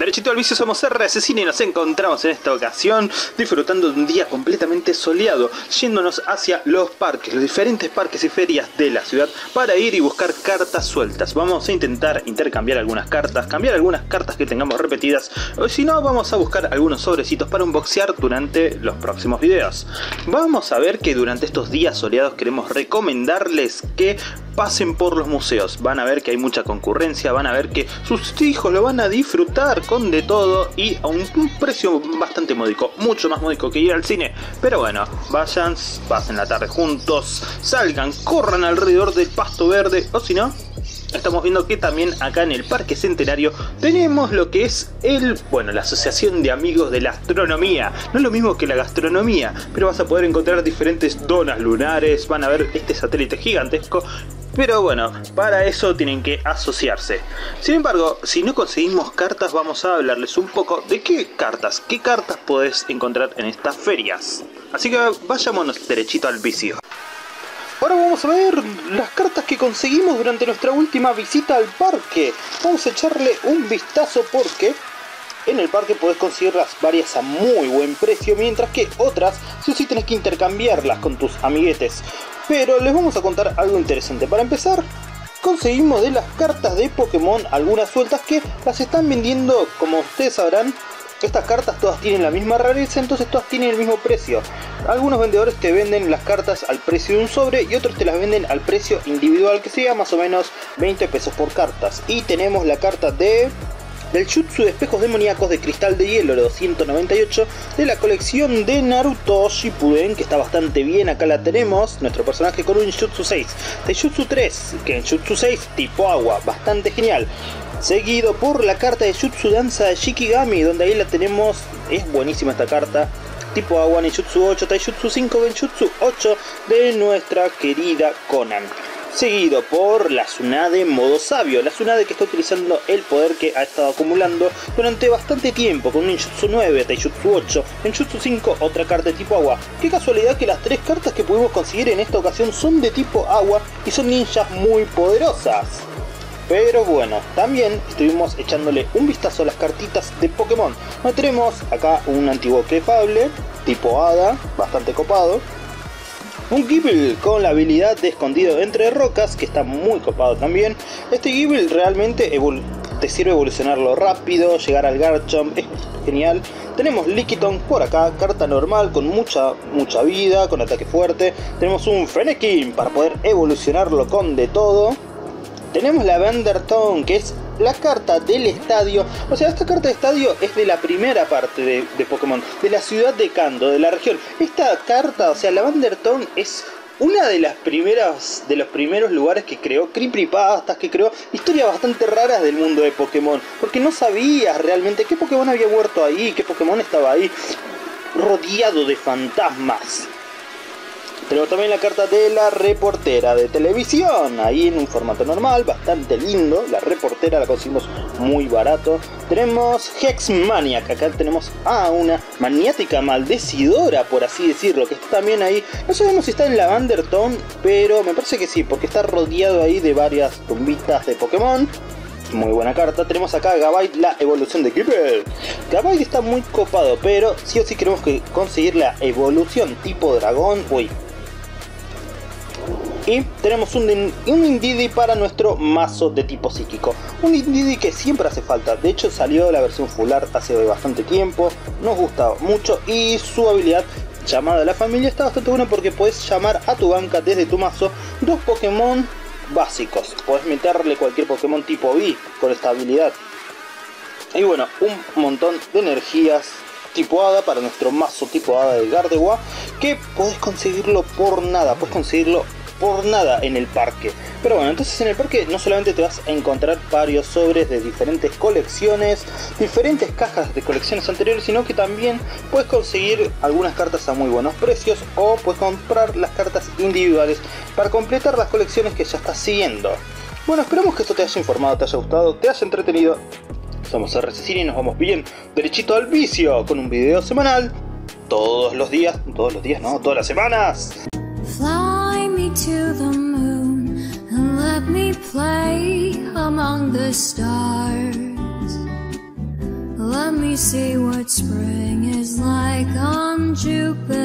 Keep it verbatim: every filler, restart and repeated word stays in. Derechito al vicio, somos R D C Cine y nos encontramos en esta ocasión disfrutando de un día completamente soleado, yéndonos hacia los parques, los diferentes parques y ferias de la ciudad para ir y buscar cartas sueltas. Vamos a intentar intercambiar algunas cartas, cambiar algunas cartas que tengamos repetidas, o si no vamos a buscar algunos sobrecitos para unboxear durante los próximos videos. Vamos a ver que durante estos días soleados queremos recomendarles que pasen por los museos. Van a ver que hay mucha concurrencia, van a ver que sus hijos lo van a disfrutar con de todo y a un precio bastante módico, mucho más módico que ir al cine. Pero bueno, vayan, pasen la tarde juntos, salgan, corran alrededor del Pasto Verde, o si no, estamos viendo que también acá en el Parque Centenario tenemos lo que es el, bueno, la Asociación de Amigos de la Astronomía. No es lo mismo que la gastronomía, pero vas a poder encontrar diferentes donas lunares, van a ver este satélite gigantesco. Pero bueno, para eso tienen que asociarse. Sin embargo, si no conseguimos cartas, vamos a hablarles un poco de qué cartas, qué cartas podés encontrar en estas ferias. Así que vayámonos derechito al vicio. Ahora vamos a ver las cartas que conseguimos durante nuestra última visita al parque. Vamos a echarle un vistazo porque en el parque podés conseguirlas varias a muy buen precio, mientras que otras sí o sí tenés que intercambiarlas con tus amiguetes. Pero les vamos a contar algo interesante. Para empezar, conseguimos de las cartas de Pokémon algunas sueltas que las están vendiendo, como ustedes sabrán. Estas cartas todas tienen la misma rareza, entonces todas tienen el mismo precio. Algunos vendedores te venden las cartas al precio de un sobre y otros te las venden al precio individual, que sea más o menos veinte pesos por cartas. Y tenemos la carta de... del Jutsu de Espejos Demoníacos de Cristal de Hielo doscientos noventa y ocho de la colección de Naruto Shippuden, que está bastante bien. Acá la tenemos, nuestro personaje con un Jutsu seis de Jutsu tres, que en Jutsu seis tipo agua, bastante genial. Seguido por la carta de Jutsu Danza de Shikigami, donde ahí la tenemos, es buenísima esta carta, tipo agua, en Jutsu ocho, Taijutsu cinco, Genjutsu ocho de nuestra querida Konan. Seguido por la Tsunade modo sabio, la Tsunade que está utilizando el poder que ha estado acumulando durante bastante tiempo, con un Ninjutsu nueve, Taijutsu ocho, Ninjutsu cinco, otra carta de tipo agua. Qué casualidad que las tres cartas que pudimos conseguir en esta ocasión son de tipo agua y son ninjas muy poderosas. Pero bueno, también estuvimos echándole un vistazo a las cartitas de Pokémon. No tenemos acá un antiguo Clefable, tipo hada, bastante copado. Un Gible con la habilidad de escondido entre rocas, que está muy copado también. Este Gible realmente te sirve evolucionarlo rápido, llegar al Garchomp, es genial. Tenemos Lickitung por acá, carta normal con mucha mucha vida, con ataque fuerte. Tenemos un Fenekin para poder evolucionarlo con de todo. Tenemos la Venderton, que es la carta del estadio. O sea, esta carta de estadio es de la primera parte de, de Pokémon, de la ciudad de Kanto, de la región. Esta carta, o sea, la Venderton es una de las primeras, de los primeros lugares que creó Creepypastas, que creó historias bastante raras del mundo de Pokémon, porque no sabías realmente qué Pokémon había muerto ahí, qué Pokémon estaba ahí, rodeado de fantasmas. Pero también la carta de la reportera de televisión, ahí en un formato normal, bastante lindo. La reportera la conseguimos muy barato. Tenemos Hex Maniac, acá tenemos a ah, una maniática maldecidora, por así decirlo, que está también ahí. No sabemos si está en Lavender Town, pero me parece que sí, porque está rodeado ahí de varias tumbitas de Pokémon. Muy buena carta. Tenemos acá a Gabite, la evolución de Kippel. Gabite está muy copado, pero sí o sí queremos que conseguir la evolución tipo dragón. Uy. Y tenemos un, un Indeedee para nuestro mazo de tipo psíquico. Un Indeedee que siempre hace falta. De hecho salió la versión Full Art hace bastante tiempo. Nos gusta mucho. Y su habilidad llamada a la familia está bastante buena, porque puedes llamar a tu banca desde tu mazo dos Pokémon básicos. Podés meterle cualquier Pokémon tipo B con esta habilidad. Y bueno, un montón de energías tipo hada para nuestro mazo tipo hada de Gardevoir, que podés conseguirlo por nada. Podés conseguirlo por nada en el parque. Pero bueno, entonces en el parque no solamente te vas a encontrar varios sobres de diferentes colecciones, diferentes cajas de colecciones anteriores, sino que también puedes conseguir algunas cartas a muy buenos precios, o puedes comprar las cartas individuales para completar las colecciones que ya estás siguiendo. Bueno, esperamos que esto te haya informado, te haya gustado, te haya entretenido. Somos R D C Cine y nos vamos bien derechito al vicio con un video semanal todos los días, todos los días, no, todas las semanas. To the moon and let me play among the stars. see what spring is like on Jupiter.